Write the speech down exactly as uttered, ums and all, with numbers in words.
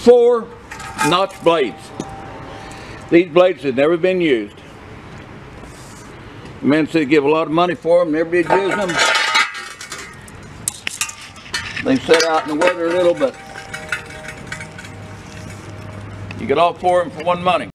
four notch blades. These blades have never been used. The man said give a lot of money for them, never did use them. They set out in the weather a little, but you get all four of them for one money.